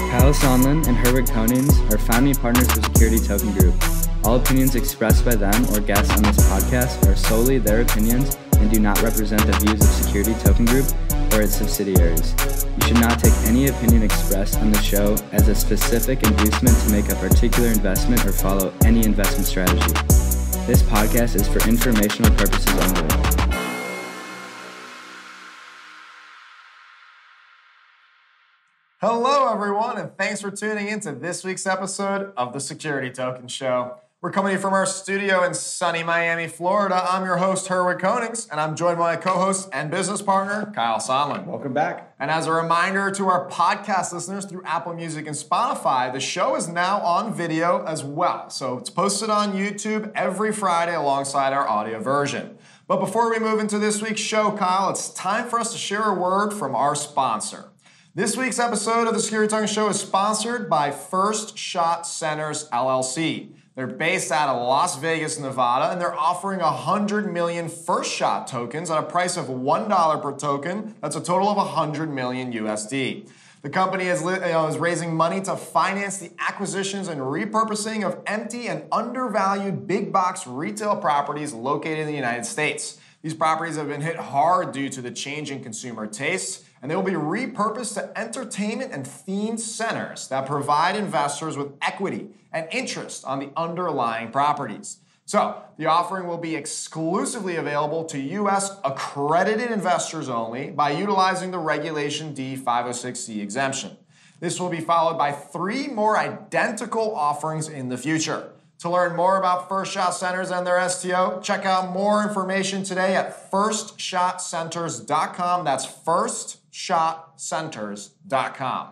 Kyle Sonlin and Herwig Konings are founding partners of Security Token Group. All opinions expressed by them or guests on this podcast are solely their opinions and do not represent the views of Security Token Group or its subsidiaries. You should not take any opinion expressed on the show as a specific inducement to make a particular investment or follow any investment strategy. This podcast is for informational purposes only. Hello, everyone, and thanks for tuning in to this week's episode of the Security Token Show. We're coming to you from our studio in sunny Miami, Florida. I'm your host, Herwig Konings, and I'm joined by my co-host and business partner, Kyle Sonlin. Welcome back. And as a reminder to our podcast listeners through Apple Music and Spotify, the show is now on video as well. So it's posted on YouTube every Friday alongside our audio version. But before we move into this week's show, Kyle, it's time for us to share a word from our sponsor. This week's episode of the Security Token Show is sponsored by First Shot Centers, LLC. They're based out of Las Vegas, Nevada, and they're offering 100 million First Shot tokens at a price of $1 per token. That's a total of 100 million USD. The company is raising money to finance the acquisitions and repurposing of empty and undervalued big box retail properties located in the United States. These properties have been hit hard due to the change in consumer tastes, and they will be repurposed to entertainment and themed centers that provide investors with equity and interest on the underlying properties. So the offering will be exclusively available to U.S. accredited investors only by utilizing the Regulation D 506C exemption. This will be followed by 3 more identical offerings in the future. To learn more about First Shot Centers and their STO, check out more information today at firstshotcenters.com. That's firstshotcenters.com.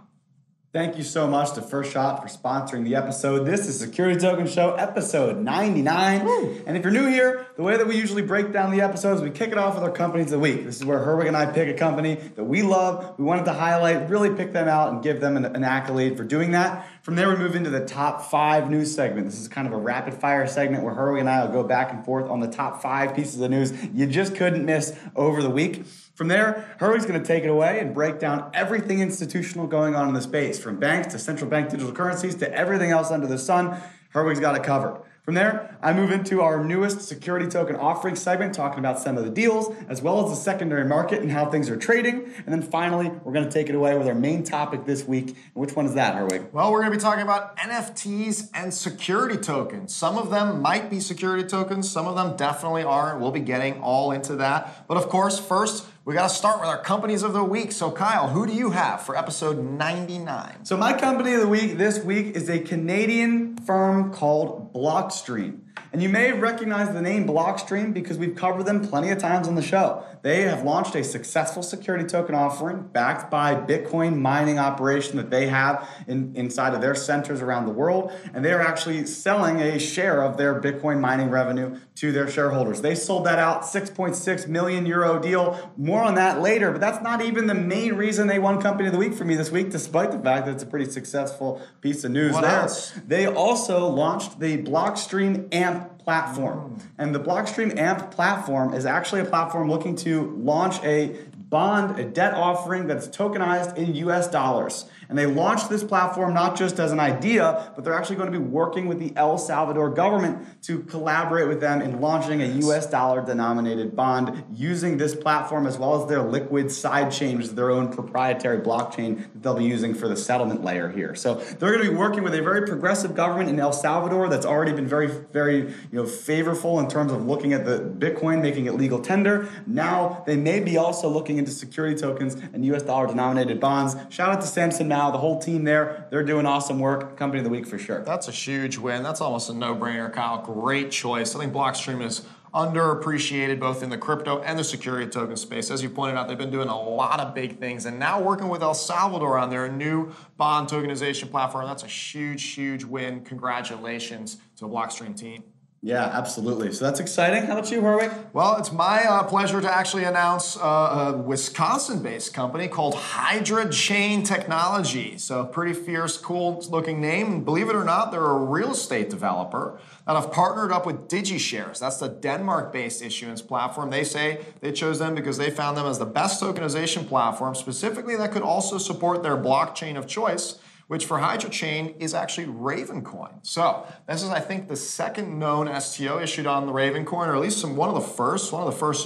Thank you so much to First Shot for sponsoring the episode. This is Security Token Show, episode 99. Woo. And if you're new here, the way that we usually break down the episodes, we kick it off with our companies of the week. This is where Herwig and I pick a company that we love, we wanted to highlight, really pick them out and give them an accolade for doing that. From there, we move into the top 5 news segment. This is kind of a rapid fire segment where Herwig and I will go back and forth on the top 5 pieces of news you just couldn't miss over the week. From there, Herwig's going to take it away and break down everything institutional going on in the space, from banks to central bank digital currencies to everything else under the sun. Herwig's got it covered. From there, I move into our newest security token offering segment, talking about some of the deals, as well as the secondary market and how things are trading. And then finally, we're going to take it away with our main topic this week. And which one is that, Herwig? Well, we're going to be talking about NFTs and security tokens. Some of them might be security tokens. Some of them definitely aren't. We'll be getting all into that. But of course, first, we got to start with our companies of the week. So, Kyle, who do you have for episode 99? So my company of the week this week is a Canadian firm called Blockstream. And you may have recognized the name Blockstream because we've covered them plenty of times on the show. They have launched a successful security token offering backed by Bitcoin mining operation that they have inside of their centers around the world. And they're actually selling a share of their Bitcoin mining revenue to their shareholders. They sold that out, 6.6 million euro deal. More on that later, but that's not even the main reason they won Company of the Week for me this week, despite the fact that it's a pretty successful piece of news. What else? They also launched the Blockstream AMP platform. And the Blockstream AMP platform is actually a platform looking to launch a bond, a debt offering that's tokenized in US dollars. And they launched this platform not just as an idea, but they're actually going to be working with the El Salvador government to collaborate with them in launching a US dollar denominated bond using this platform, as well as their liquid sidechain, which is their own proprietary blockchain that they'll be using for the settlement layer here. So they're going to be working with a very progressive government in El Salvador that's already been very, very favorable in terms of looking at the Bitcoin, making it legal tender. Now they may be also looking into security tokens and US dollar denominated bonds. Shout out to Samson Mack. The whole team there, they're doing awesome work. Company of the week for sure. That's a huge win. That's almost a no-brainer, Kyle. Great choice. I think Blockstream is underappreciated both in the crypto and the security token space. As you pointed out, they've been doing a lot of big things and now working with El Salvador on their new bond tokenization platform. That's a huge, huge win. Congratulations to the Blockstream team. Yeah, absolutely. So that's exciting. How about you, Herwig? Well, it's my pleasure to actually announce a Wisconsin-based company called Hydra Chain Technologies. So pretty fierce, cool-looking name. And believe it or not, they're a real estate developer that have partnered up with DigiShares. That's the Denmark-based issuance platform. They say they chose them because they found them as the best tokenization platform, specifically that could also support their blockchain of choice, which for Hydra Chain is actually Ravencoin. So this is, I think, the second known STO issued on the Ravencoin, or at least one of the first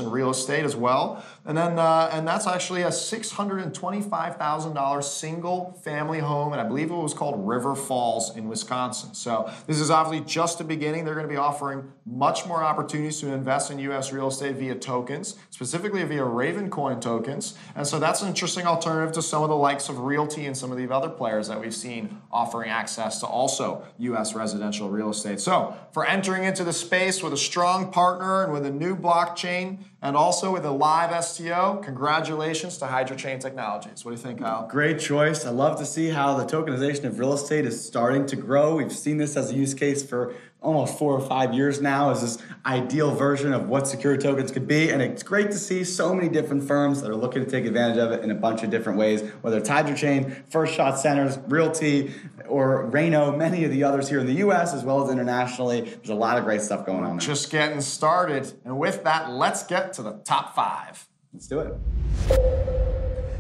in real estate as well. And then, and that's actually a $625,000 single-family home, and I believe it was called River Falls in Wisconsin. So this is obviously just the beginning. They're going to be offering much more opportunities to invest in U.S. real estate via tokens, specifically via Ravencoin tokens. And so that's an interesting alternative to some of the likes of Realty and some of the other players that we've seen offering access to also U.S. residential real estate. So for entering into the space with a strong partner and with a new blockchain and also with a live STO, congratulations to Hydra Chain Technologies. What do you think, Kyle? Great choice. I love to see how the tokenization of real estate is starting to grow. We've seen this as a use case for almost 4 or 5 years now, is this ideal version of what security tokens could be. And it's great to see so many different firms that are looking to take advantage of it in a bunch of different ways, whether it's Hydra Chain, First Shot Centers, Realty, or Reno, many of the others here in the US as well as internationally. There's a lot of great stuff going on there. Just getting started. And with that, let's get to the top five. Let's do it.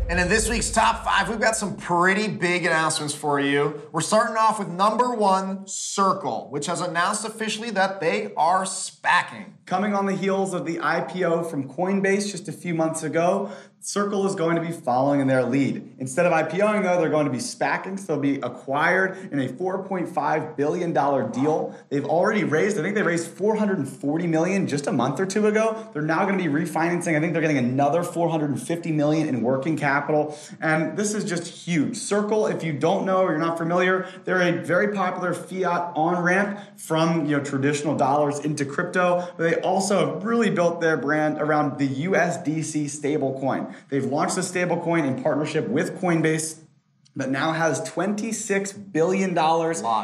And in this week's top five, we've got some pretty big announcements for you. We're starting off with #1, Circle, which has announced officially that they are SPACing. Coming on the heels of the IPO from Coinbase just a few months ago, Circle is going to be following in their lead. Instead of IPOing, though, they're going to be SPACing, so they'll be acquired in a $4.5 billion deal. They've already raised, I think they raised $440 million just a month or two ago. They're now going to be refinancing. I think they're getting another $450 million in working capital, and this is just huge. Circle, if you don't know or you're not familiar, they're a very popular fiat on-ramp from traditional dollars into crypto. They also have really built their brand around the USDC stablecoin. They've launched a stablecoin in partnership with Coinbase that now has $26 billion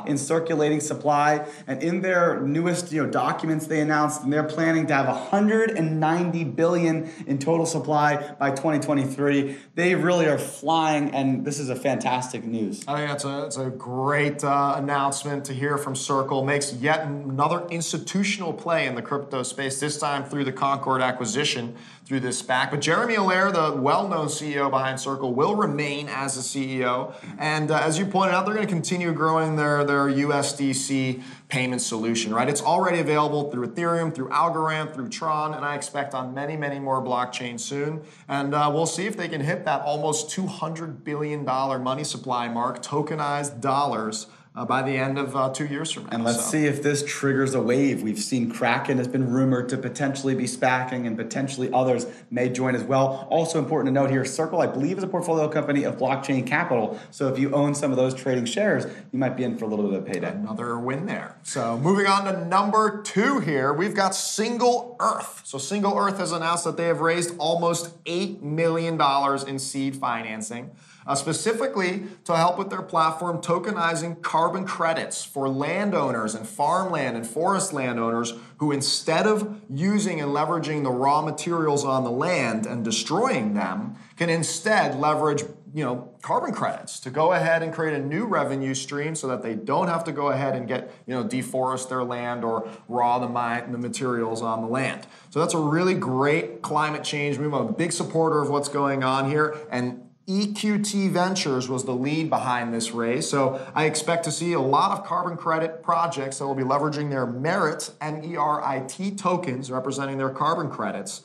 in circulating supply. And in their newest documents they announced, and they're planning to have $190 billion in total supply by 2023. They really are flying, and this is a fantastic news. I think it's a great announcement to hear from Circle. Makes yet another institutional play in the crypto space, this time through the Concorde acquisition, through this SPAC. But Jeremy Allaire, the well-known CEO behind Circle, will remain as the CEO. And as you pointed out, they're going to continue growing their USDC payment solution, right? It's already available through Ethereum, through Algorand, through Tron, and I expect on many, many more blockchains soon. And we'll see if they can hit that almost $200 billion money supply mark, tokenized dollars, by the end of 2 years from now. And let's see if this triggers a wave. We've seen Kraken has been rumored to potentially be SPACing, and potentially others may join as well. Also important to note here, Circle, I believe, is a portfolio company of Blockchain Capital. So if you own some of those trading shares, you might be in for a little bit of payday. Another win there. So moving on to #2 here, we've got Single.Earth. So Single.Earth has announced that they have raised almost $8 million in seed financing, specifically to help with their platform tokenizing carbon credits for landowners and farmland and forest landowners who, instead of using and leveraging the raw materials on the land and destroying them, can instead leverage carbon credits to go ahead and create a new revenue stream so that they don't have to go ahead and get, deforest their land or raw the materials on the land. So that's a really great climate change move. I'm a big supporter of what's going on here, and EQT Ventures was the lead behind this raise, so I expect to see a lot of carbon credit projects that will be leveraging their MERIT, M-E-R-I-T tokens representing their carbon credits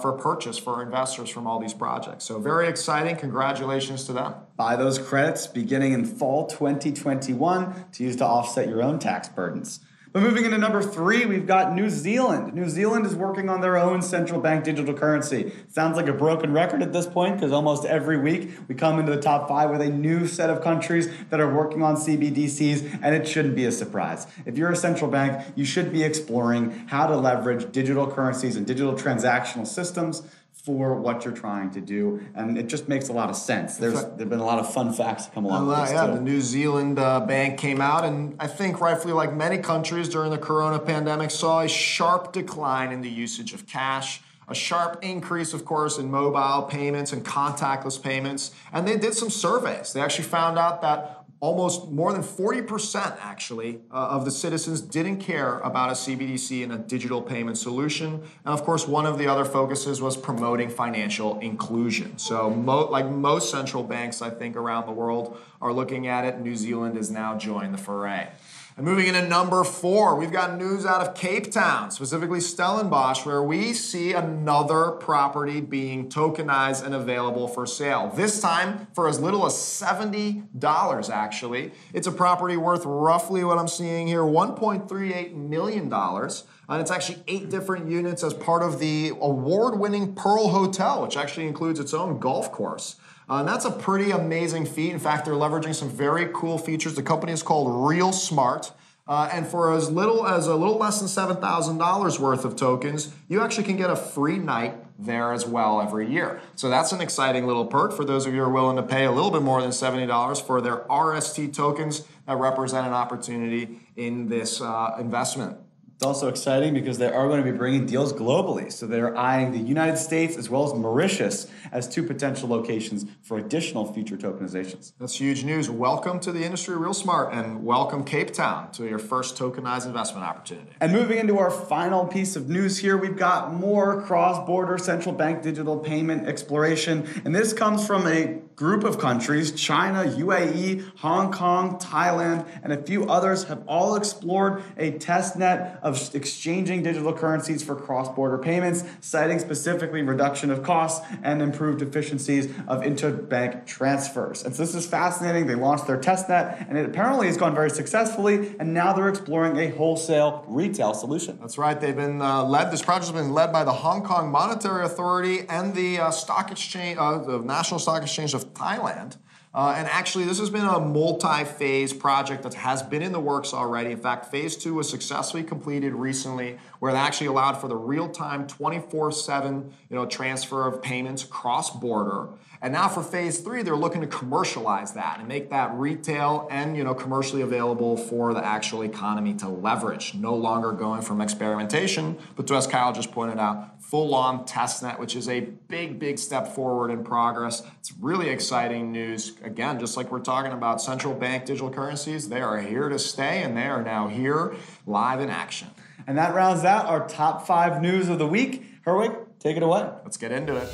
for purchase for investors from all these projects. So very exciting. Congratulations to them. Buy those credits beginning in fall 2021 to use to offset your own tax burdens. But moving into #3, we've got New Zealand. New Zealand is working on their own central bank digital currency. Sounds like a broken record at this point, because almost every week we come into the top five with a new set of countries that are working on CBDCs, and it shouldn't be a surprise. If you're a central bank, you should be exploring how to leverage digital currencies and digital transactional systems for what you're trying to do, and it just makes a lot of sense. There've been a lot of fun facts that come along with this. Yeah, too. The New Zealand bank came out, and I think rightfully, like many countries during the corona pandemic, saw a sharp decline in the usage of cash, a sharp increase, of course, in mobile payments and contactless payments, and they did some surveys. They actually found out that almost more than 40% actually of the citizens didn't care about a CBDC and a digital payment solution. And of course, one of the other focuses was promoting financial inclusion. So like most central banks, I think, around the world are looking at it. New Zealand has now joined the foray. And moving into number 4, we've got news out of Cape Town, specifically Stellenbosch, where we see another property being tokenized and available for sale. This time for as little as $70, actually. It's a property worth roughly what I'm seeing here, $1.38 million. And it's actually 8 different units as part of the award-winning Pearl Hotel, which actually includes its own golf course. And that's a pretty amazing feat. In fact, they're leveraging some very cool features. The company is called Real Smart. And for as little as less than $7,000 worth of tokens, you actually can get a free night there as well every year. So that's an exciting little perk for those of you who are willing to pay a little bit more than $70 for their RST tokens that represent an opportunity in this investment. It's also exciting because they are going to be bringing deals globally. So they're eyeing the United States as well as Mauritius as 2 potential locations for additional future tokenizations. That's huge news. Welcome to the industry, Real Smart, and welcome Cape Town to your first tokenized investment opportunity. And moving into our final piece of news here, we've got more cross-border central bank digital payment exploration. And this comes from a group of countries, China, UAE, Hong Kong, Thailand, and a few others have all explored a test net of exchanging digital currencies for cross-border payments, citing specifically reduction of costs and improved efficiencies of interbank transfers. And so this is fascinating. They launched their testnet, and it apparently has gone very successfully, and now they're exploring a wholesale retail solution. That's right. They've been led, this project has been led by the Hong Kong Monetary Authority and the stock exchange, the National Stock Exchange of Thailand. And actually, this has been a multi-phase project that has been in the works already. In fact, phase 2 was successfully completed recently, where it actually allowed for the real-time 24/7, transfer of payments cross-border. And now for phase 3, they're looking to commercialize that and make that retail and commercially available for the actual economy to leverage. No longer going from experimentation, but to, as Kyle just pointed out, full-on testnet, which is a big, big step forward in progress. It's really exciting news. Again, just like we're talking about central bank digital currencies, they are here to stay, and they are now here, live in action. And that rounds out our top 5 news of the week. Herwig, take it away. Let's get into it.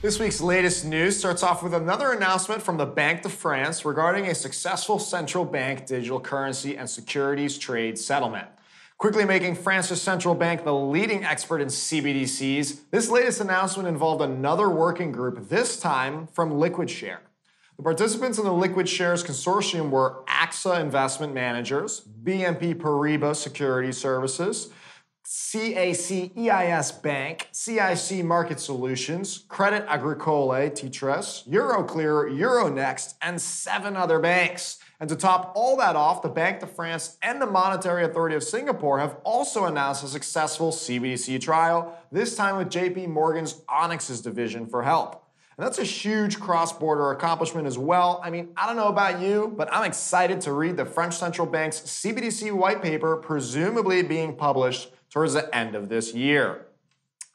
This week's latest news starts off with another announcement from the Banque de France regarding a successful central bank digital currency and securities trade settlement. Quickly making France's central bank the leading expert in CBDCs, this latest announcement involved another working group, this time from LiquidShare. The participants in the LiquidShares consortium were AXA Investment Managers, BNP Paribas Security Services, CAC EIS Bank, CIC Market Solutions, Credit Agricole Titres, Euroclear, Euronext, and 7 other banks. And to top all that off, the Banque de France and the Monetary Authority of Singapore have also announced a successful CBDC trial, this time with JP Morgan's Onyx's division for help. And that's a huge cross-border accomplishment as well. I mean, I don't know about you, but I'm excited to read the French Central Bank's CBDC white paper, presumably being published towards the end of this year.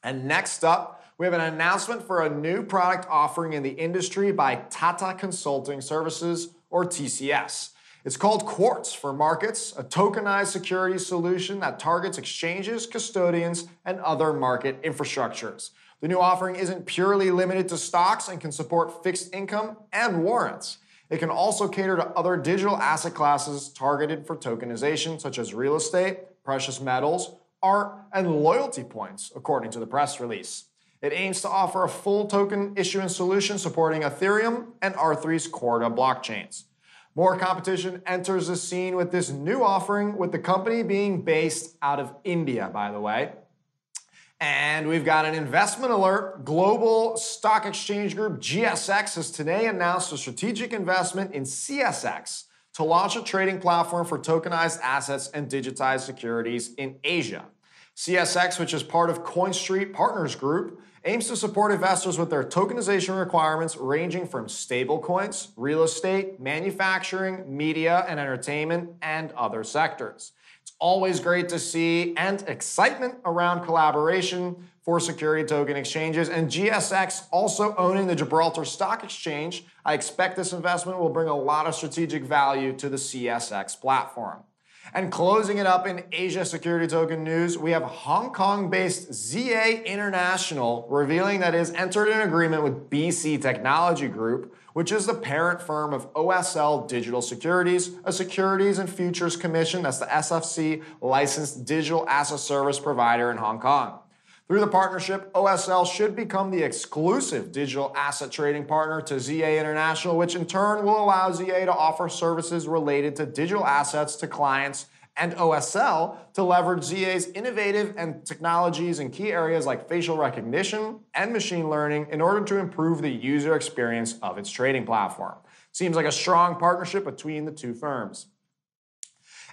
And next up, we have an announcement for a new product offering in the industry by Tata Consulting Services, or TCS. It's called Quartz for Markets, a tokenized security solution that targets exchanges, custodians, and other market infrastructures. The new offering isn't purely limited to stocks and can support fixed income and warrants. It can also cater to other digital asset classes targeted for tokenization, such as real estate, precious metals, art, and loyalty points, according to the press release. It aims to offer a full token issuance solution supporting Ethereum and R3's Corda blockchains. More competition enters the scene with this new offering, with the company being based out of India, by the way. And we've got an investment alert. Global Stock Exchange Group, GSX, has today announced a strategic investment in CSX to launch a trading platform for tokenized assets and digitized securities in Asia. CSX, which is part of CoinStreet Partners Group, aims to support investors with their tokenization requirements ranging from stablecoins, real estate, manufacturing, media and entertainment, and other sectors. It's always great to see and excitement around collaboration for security token exchanges, and GSX also owning the Gibraltar Stock Exchange. I expect this investment will bring a lot of strategic value to the CSX platform. And closing it up in Asia security token news, we have Hong Kong-based ZA International revealing that it has entered an agreement with BC Technology Group, which is the parent firm of OSL Digital Securities, a Securities and Futures Commission, that's the SFC, licensed digital asset service provider in Hong Kong. Through the partnership, OSL should become the exclusive digital asset trading partner to ZA International, which in turn will allow ZA to offer services related to digital assets to clients and OSL to leverage ZA's innovative technologies in key areas like facial recognition and machine learning in order to improve the user experience of its trading platform. Seems like a strong partnership between the two firms.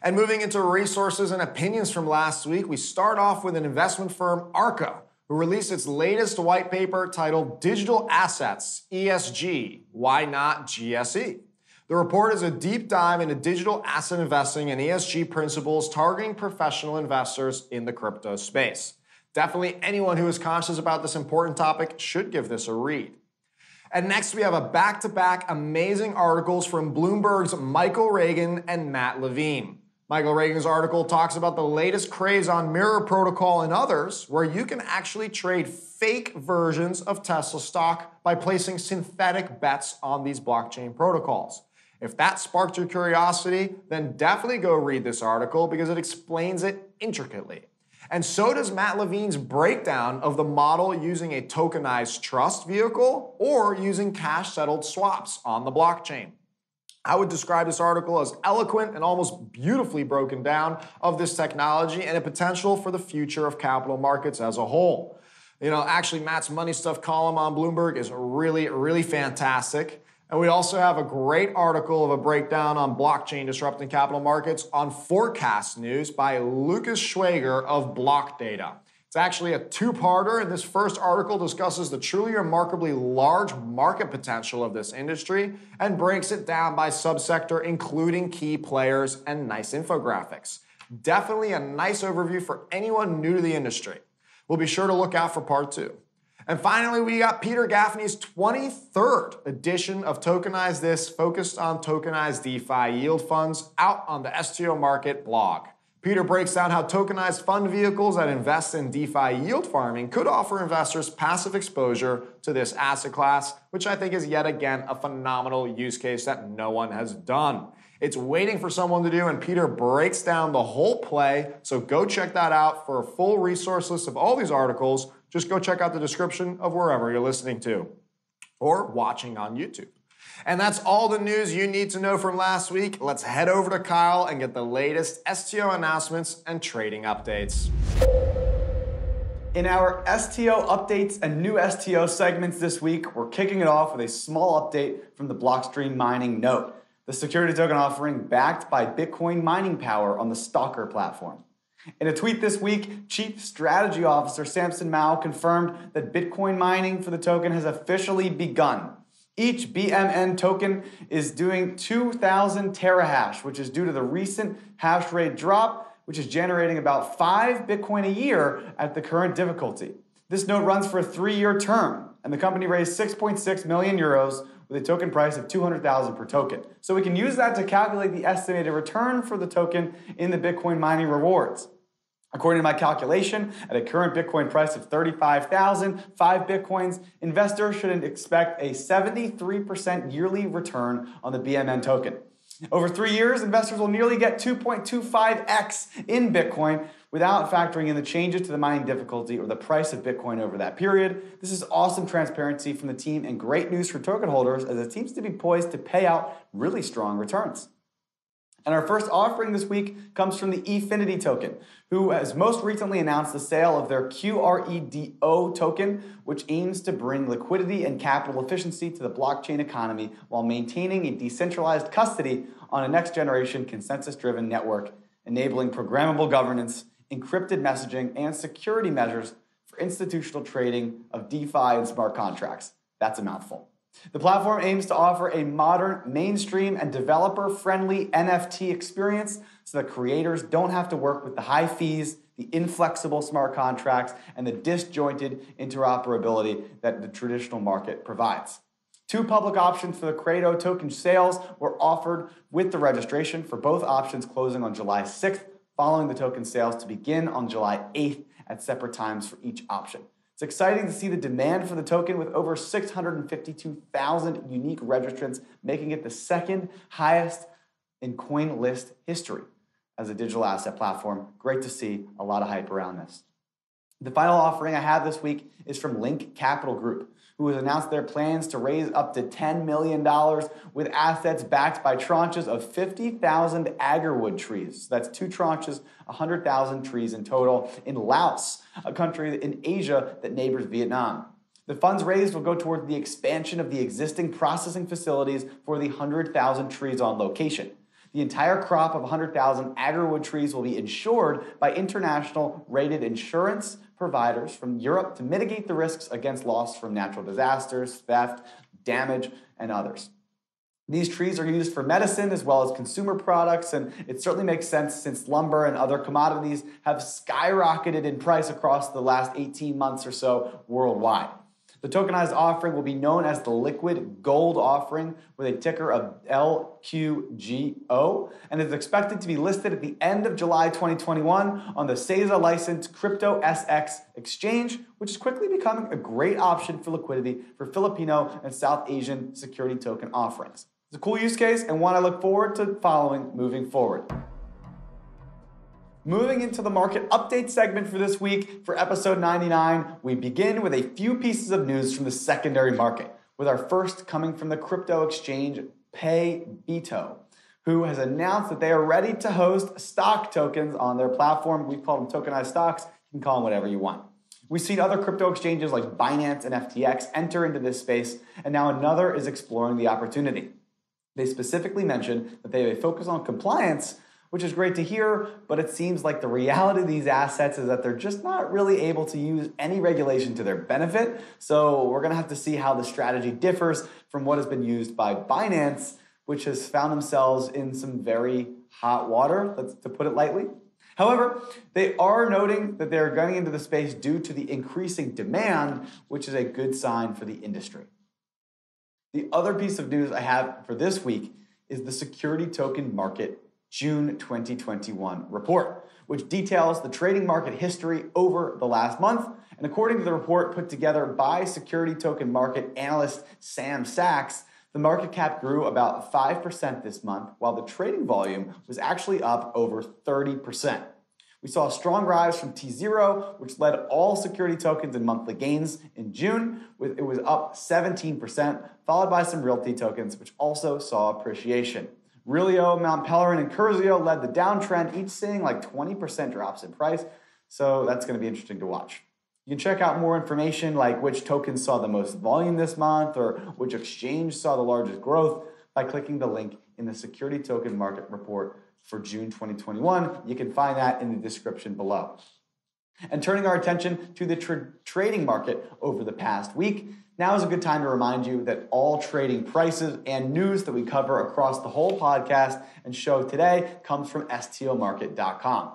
And moving into resources and opinions from last week, we start off with an investment firm, Arca, who released its latest white paper titled Digital Assets, ESG, Why Not GSE? The report is a deep dive into digital asset investing and ESG principles targeting professional investors in the crypto space. Definitely anyone who is conscious about this important topic should give this a read. And next, we have a back-to-back amazing articles from Bloomberg's Michael Regan and Matt Levine. Michael Regan's article talks about the latest craze on Mirror Protocol and others, where you can actually trade fake versions of Tesla stock by placing synthetic bets on these blockchain protocols. If that sparked your curiosity, then definitely go read this article because it explains it intricately. And so does Matt Levine's breakdown of the model using a tokenized trust vehicle or using cash-settled swaps on the blockchain. I would describe this article as eloquent and almost beautifully broken down of this technology and a potential for the future of capital markets as a whole. You know, actually, Matt's Money Stuff column on Bloomberg is really fantastic. And we also have a great article of a breakdown on blockchain disrupting capital markets on Forecast News by Lucas Schwager of Block Data. It's actually a two-parter, and this first article discusses the truly remarkably large market potential of this industry and breaks it down by subsector, including key players and nice infographics. Definitely a nice overview for anyone new to the industry. We'll be sure to look out for part two. And finally, we got Peter Gaffney's 23rd edition of Tokenize This, focused on tokenized DeFi yield funds, out on the STO Market blog. Peter breaks down how tokenized fund vehicles that invest in DeFi yield farming could offer investors passive exposure to this asset class, which I think is yet again a phenomenal use case that no one has done. It's waiting for someone to do, and Peter breaks down the whole play, so go check that out for a full resource list of all these articles. Just go check out the description of wherever you're listening to or watching on YouTube. And that's all the news you need to know from last week. Let's head over to Kyle and get the latest STO announcements and trading updates. In our STO updates and new STO segments this week, we're kicking it off with a small update from the Blockstream mining note, the security token offering backed by Bitcoin mining power on the Stalker platform. In a tweet this week, Chief Strategy Officer Samson Mack confirmed that Bitcoin mining for the token has officially begun. Each BMN token is doing 2,000 terahash, which is due to the recent hash rate drop, which is generating about 5 Bitcoin a year at the current difficulty. This note runs for a 3-year term, and the company raised 6.6 million euros with a token price of 200,000 per token. So we can use that to calculate the estimated return for the token in the Bitcoin mining rewards. According to my calculation, at a current Bitcoin price of 35,000, 5 Bitcoins, investors should expect a 73% yearly return on the BMN token. Over 3 years, investors will nearly get 2.25x in Bitcoin without factoring in the changes to the mining difficulty or the price of Bitcoin over that period. This is awesome transparency from the team and great news for token holders as it seems to be poised to pay out really strong returns. And our first offering this week comes from the Efinity token, who has most recently announced the sale of their QREDO token, which aims to bring liquidity and capital efficiency to the blockchain economy while maintaining a decentralized custody on a next-generation consensus-driven network, enabling programmable governance, encrypted messaging, and security measures for institutional trading of DeFi and smart contracts. That's a mouthful. The platform aims to offer a modern, mainstream, and developer-friendly NFT experience so that creators don't have to work with the high fees, the inflexible smart contracts, and the disjointed interoperability that the traditional market provides. Two public options for the Credo token sales were offered with the registration for both options closing on July 6th, following the token sales to begin on July 8th at separate times for each option. It's exciting to see the demand for the token with over 652,000 unique registrants, making it the second highest in coin list history as a digital asset platform. Great to see a lot of hype around this. The final offering I have this week is from Link Capital Group, who has announced their plans to raise up to $10 million with assets backed by tranches of 50,000 agarwood trees. That's two tranches, 100,000 trees in total, in Laos, a country in Asia that neighbors Vietnam. The funds raised will go toward the expansion of the existing processing facilities for the 100,000 trees on location. The entire crop of 100,000 agarwood trees will be insured by international rated insurance providers from Europe to mitigate the risks against loss from natural disasters, theft, damage, and others. These trees are used for medicine as well as consumer products, and it certainly makes sense since lumber and other commodities have skyrocketed in price across the last 18 months or so worldwide. The tokenized offering will be known as the Liquid Gold offering with a ticker of LQGO and is expected to be listed at the end of July 2021 on the SEZA licensed CryptoSX exchange, which is quickly becoming a great option for liquidity for Filipino and South Asian security token offerings. It's a cool use case and one I look forward to following moving forward. Moving into the market update segment for this week, for episode 99, we begin with a few pieces of news from the secondary market, with our first coming from the crypto exchange Paybito, who has announced that they are ready to host stock tokens on their platform. We call them tokenized stocks. You can call them whatever you want. We've seen other crypto exchanges like Binance and FTX enter into this space, and now another is exploring the opportunity. They specifically mentioned that they have a focus on compliance, which is great to hear, but it seems like the reality of these assets is that they're just not really able to use any regulation to their benefit. So we're going to have to see how the strategy differs from what has been used by Binance, which has found themselves in some very hot water, to put it lightly. However, they are noting that they're going into the space due to the increasing demand, which is a good sign for the industry. The other piece of news I have for this week is the security token market June 2021 report, which details the trading market history over the last month. And according to the report put together by security token market analyst Sam Sachs, the market cap grew about 5% this month, while the trading volume was actually up over 30%. We saw a strong rise from T0, which led all security tokens in monthly gains in June, with it was up 17%, followed by some Realty tokens, which also saw appreciation. Rilio, Mount Pelerin, and Curzio led the downtrend, each seeing like 20% drops in price. So that's going to be interesting to watch. You can check out more information like which tokens saw the most volume this month or which exchange saw the largest growth by clicking the link in the Security Token Market Report for June 2021. You can find that in the description below. And turning our attention to the trading market over the past week, now is a good time to remind you that all trading prices and news that we cover across the whole podcast and show today comes from stomarket.com.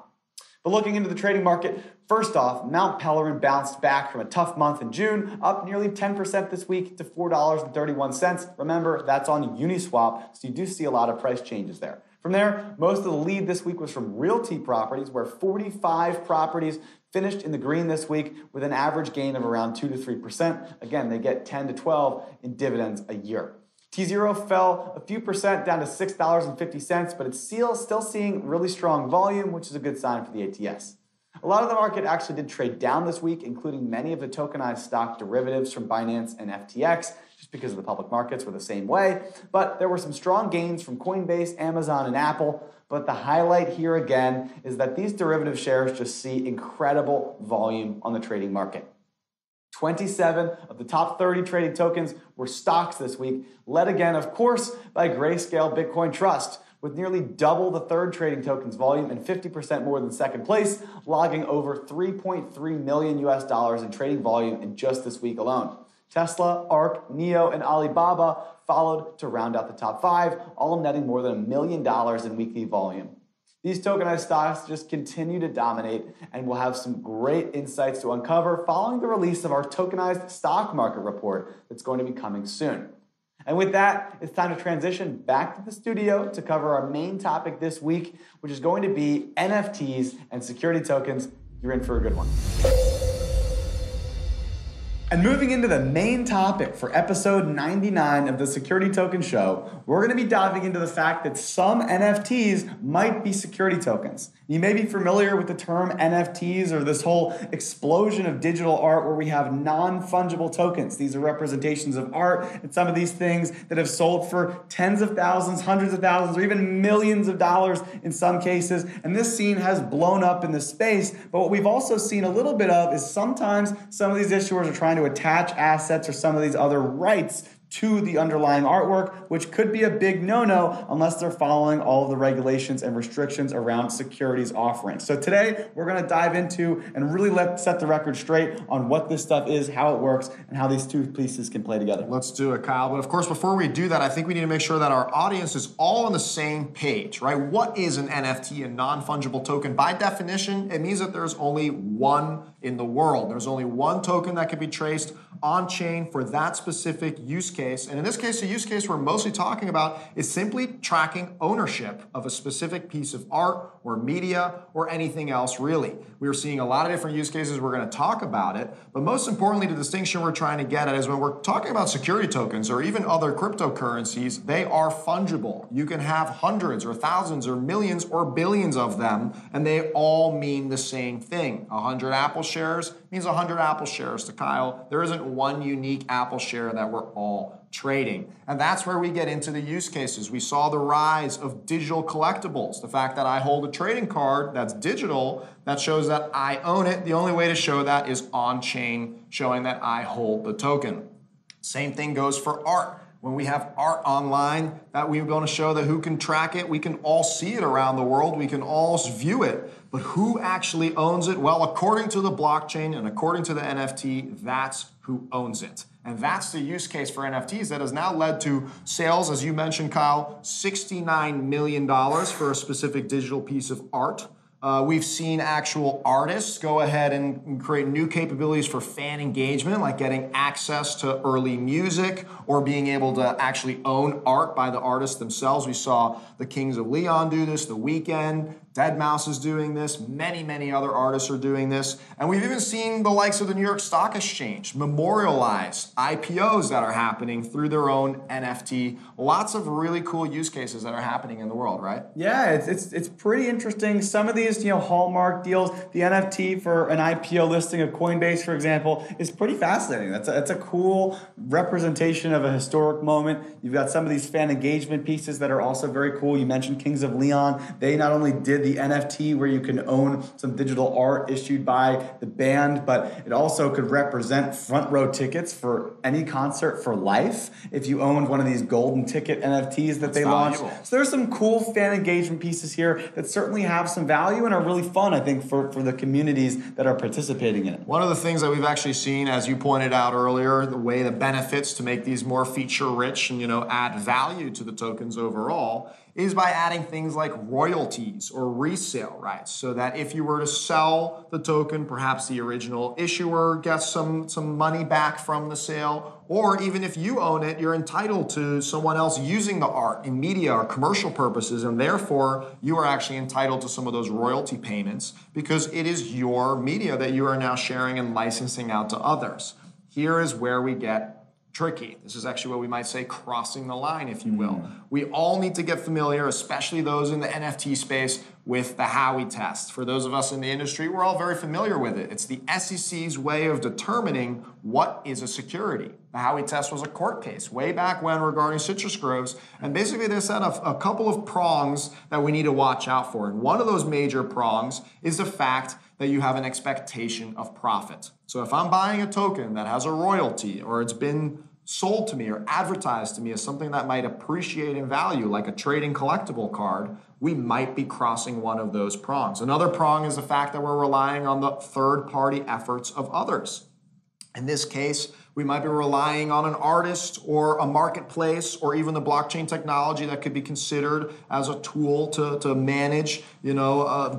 But looking into the trading market, first off, Mount Pelerin bounced back from a tough month in June, up nearly 10% this week to $4.31. Remember, that's on Uniswap, so you do see a lot of price changes there. From there, most of the lead this week was from Realty properties, where 45 properties finished in the green this week with an average gain of around 2 to 3%. Again, they get 10 to 12 in dividends a year. T0 fell a few percent down to $6.50, but it's still seeing really strong volume, which is a good sign for the ATS. A lot of the market actually did trade down this week, including many of the tokenized stock derivatives from Binance and FTX, just because of the public markets were the same way. But there were some strong gains from Coinbase, Amazon, and Apple. But the highlight here again is that these derivative shares just see incredible volume on the trading market. 27 of the top 30 trading tokens were stocks this week, led again, of course, by Grayscale Bitcoin Trust, with nearly double the third trading token's volume and 50% more than second place, logging over $3.3 million in trading volume in just this week alone. Tesla, ARK, NEO, and Alibaba followed to round out the top five, all netting more than $1 million in weekly volume. These tokenized stocks just continue to dominate, and we'll have some great insights to uncover following the release of our tokenized stock market report that's going to be coming soon. And with that, it's time to transition back to the studio to cover our main topic this week, which is going to be NFTs and security tokens. You're in for a good one. And moving into the main topic for episode 99 of the Security Token Show, we're going to be diving into the fact that some NFTs might be security tokens. You may be familiar with the term NFTs, or this whole explosion of digital art where we have non-fungible tokens. These are representations of art and some of these things that have sold for tens of thousands, hundreds of thousands, or even millions of dollars in some cases. And this scene has blown up in the space. But what we've also seen a little bit of is sometimes some of these issuers are trying to attach assets or some of these other rights to the underlying artwork, which could be a big no-no unless they're following all of the regulations and restrictions around securities offerings. So today, we're going to dive into and really set the record straight on what this stuff is, how it works, and how these two pieces can play together. Let's do it, Kyle. But of course, before we do that, I think we need to make sure that our audience is all on the same page, right? What is an NFT, a non-fungible token? By definition, it means that there's only one in the world. There's only one token that can be traced on-chain for that specific use case. And in this case, the use case we're mostly talking about is simply tracking ownership of a specific piece of art or media or anything else, really. We are seeing a lot of different use cases. We're going to talk about it. But most importantly, the distinction we're trying to get at is when we're talking about security tokens or even other cryptocurrencies, they are fungible. You can have hundreds or thousands or millions or billions of them, and they all mean the same thing. 100 Apple shares means 100 Apple shares to Kyle. There isn't one unique Apple share that we're all trading. And that's where we get into the use cases. We saw the rise of digital collectibles. The fact that I hold a trading card that's digital, that shows that I own it. The only way to show that is on-chain, showing that I hold the token. Same thing goes for art. When we have art online that we're going to show that who can track it, we can all see it around the world, we can all view it, but who actually owns it? Well, according to the blockchain and according to the NFT, that's who owns it. And that's the use case for NFTs that has now led to sales, as you mentioned, Kyle, $69 million for a specific digital piece of art. We've seen actual artists go ahead and create new capabilities for fan engagement, like getting access to early music or being able to actually own art by the artists themselves. We saw the Kings of Leon do this, The Weeknd, Deadmau5 is doing this, many, many other artists are doing this. And we've even seen the likes of the New York Stock Exchange memorialize IPOs that are happening through their own NFT. Lots of really cool use cases that are happening in the world, right? Yeah, it's pretty interesting. Some of these, hallmark deals, the NFT for an IPO listing of Coinbase, for example, is pretty fascinating. That's a cool representation of a historic moment. You've got some of these fan engagement pieces that are also very cool. You mentioned Kings of Leon. They not only did the NFT where you can own some digital art issued by the band, but it also could represent front row tickets for any concert for life if you owned one of these golden ticket NFTs that they launched. So there's some cool fan engagement pieces here that certainly have some value and are really fun, I think, for the communities that are participating in it. One of the things that we've actually seen, as you pointed out earlier, the way the benefits to make these more feature rich and, add value to the tokens overall is by adding things like royalties or resale rights, so that if you were to sell the token, perhaps the original issuer gets some money back from the sale, or even if you own it, you're entitled to someone else using the art in media or commercial purposes, and therefore you are actually entitled to some of those royalty payments because it is your media that you are now sharing and licensing out to others. Here is where we get tricky. This is actually what we might say crossing the line, if you will. We all need to get familiar, especially those in the NFT space, with the Howey test. For those of us in the industry, we're all very familiar with it. It's the SEC's way of determining what is a security. The Howey test was a court case way back when regarding citrus groves. And basically they set a couple of prongs that we need to watch out for. And one of those major prongs is the fact that you have an expectation of profit. So if I'm buying a token that has a royalty or it's been sold to me or advertised to me as something that might appreciate in value, like a trading collectible card, we might be crossing one of those prongs. Another prong is the fact that we're relying on the third-party efforts of others. In this case, We might be relying on an artist or a marketplace or even the blockchain technology that could be considered as a tool to manage,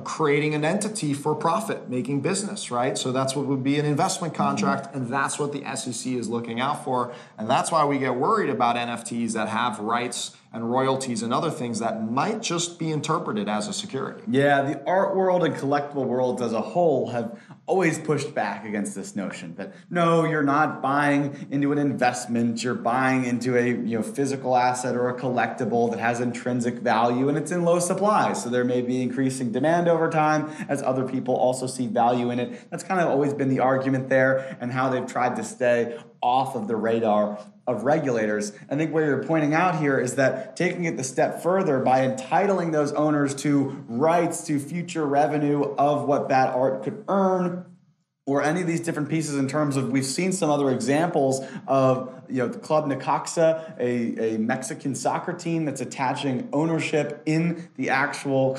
creating an entity for profit, making business, right? So that's what would be an investment contract, and that's what the SEC is looking out for. And that's why we get worried about NFTs that have rights and royalties and other things that might just be interpreted as a security. Yeah, the art world and collectible worlds as a whole have always pushed back against this notion that, no, you're not buying into an investment, you're buying into a physical asset or a collectible that has intrinsic value and it's in low supply. So there may be increasing demand over time as other people also see value in it. That's kind of always been the argument there, and how they've tried to stay off of the radar of regulators. I think what you're pointing out here is that taking it the step further by entitling those owners to rights to future revenue of what that art could earn, or any of these different pieces in terms of, we've seen some other examples of, the Club Necaxa, a Mexican soccer team that's attaching ownership in the actual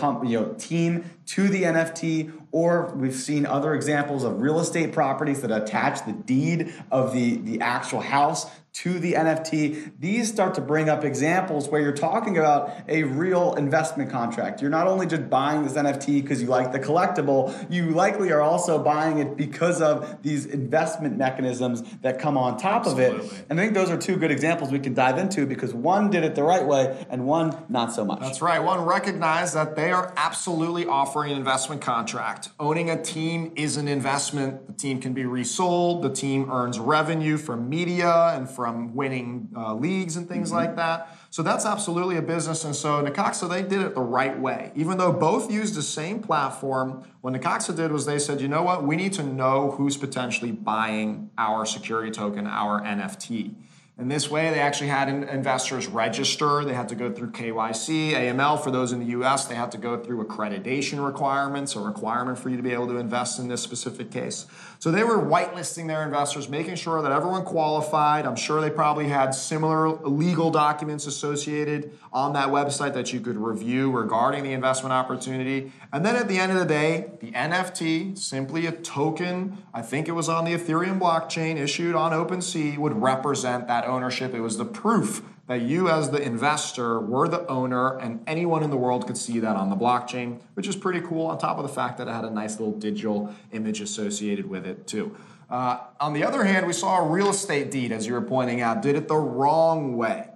team to the NFT, or we've seen other examples of real estate properties that attach the deed of the actual house to the NFT. These start to bring up examples where you're talking about a real investment contract. You're not only just buying this NFT because you like the collectible, you likely are also buying it because of these investment mechanisms that come on top of it. And I think those are two good examples we can dive into, because one did it the right way and one not so much. That's right. One recognized that they are absolutely offering an investment contract. Owning a team is an investment. The team can be resold. The team earns revenue from media and from winning leagues and things like that. So that's absolutely a business. And so Necaxa, they did it the right way. Even though both used the same platform, what Necaxa did was they said, you know what, we need to know who's potentially buying our security token, our NFT. And this way, they actually had investors register. They had to go through KYC, AML. For those in the US, they had to go through accreditation requirements, a requirement for you to be able to invest in this specific case. So they were whitelisting their investors, making sure that everyone qualified. I'm sure they probably had similar legal documents associated on that website that you could review regarding the investment opportunity. And then at the end of the day, the NFT, simply a token, I think it was on the Ethereum blockchain, issued on OpenSea, would represent that ownership. It was the proof that you as the investor were the owner, and anyone in the world could see that on the blockchain, which is pretty cool, on top of the fact that it had a nice little digital image associated with it too. On the other hand, we saw a real estate deed, as you were pointing out, did it the wrong way.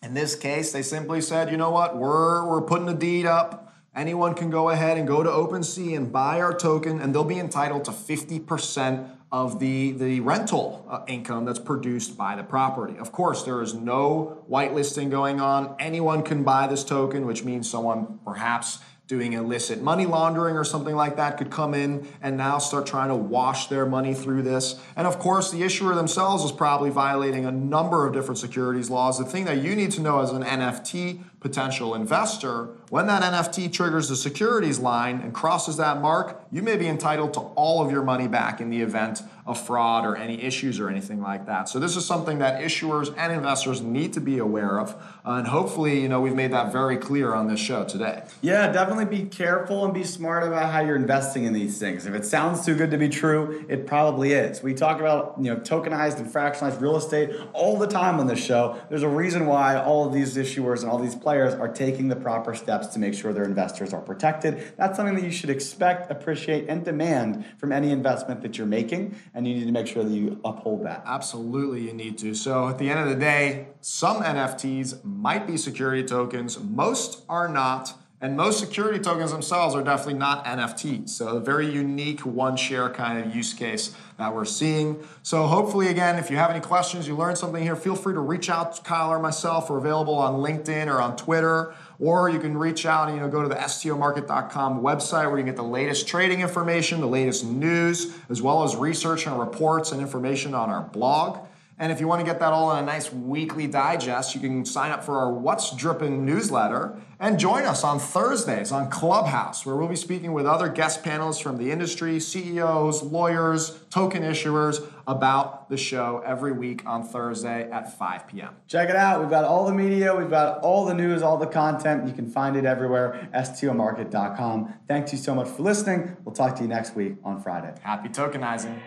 In this case, they simply said, you know what, we're putting a deed up. Anyone can go ahead and go to OpenSea and buy our token, and they'll be entitled to 50% of the rental income that's produced by the property. Of course, there is no whitelisting going on. Anyone can buy this token, which means someone perhaps doing illicit money laundering or something like that could come in and now start trying to wash their money through this. And of course, the issuer themselves is probably violating a number of different securities laws. The thing that you need to know as an NFT potential investor, when that NFT triggers the securities line and crosses that mark, you may be entitled to all of your money back in the event of fraud or any issues or anything like that. So this is something that issuers and investors need to be aware of. And hopefully, we've made that very clear on this show today. Yeah, definitely be careful and be smart about how you're investing in these things. If it sounds too good to be true, it probably is. We talk about, tokenized and fractionalized real estate all the time on this show. There's a reason why all of these issuers and all these players are taking the proper steps to make sure their investors are protected. That's something that you should expect, appreciate, and demand from any investment that you're making, and you need to make sure that you uphold that. Absolutely, you need to. So at the end of the day, some NFTs might be security tokens, most are not, and most security tokens themselves are definitely not NFTs. So a very unique one-share kind of use case that we're seeing. So hopefully, again, if you have any questions, you learned something here, feel free to reach out to Kyle or myself. We're available on LinkedIn or on Twitter, or you can reach out and go to the stomarket.com website where you can get the latest trading information, the latest news, as well as research and reports and information on our blog. And if you want to get that all in a nice weekly digest, you can sign up for our What's Drippin' newsletter and join us on Thursdays on Clubhouse, where we'll be speaking with other guest panelists from the industry, CEOs, lawyers, token issuers about the show every week on Thursday at 5 p.m. Check it out. We've got all the media. We've got all the news, all the content. You can find it everywhere, stomarket.com. Thank you so much for listening. We'll talk to you next week on Friday. Happy tokenizing.